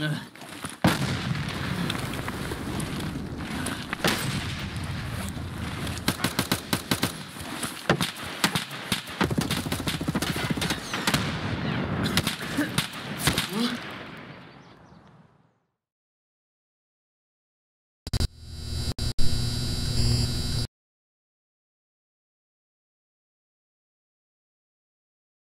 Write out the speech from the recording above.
Ugh.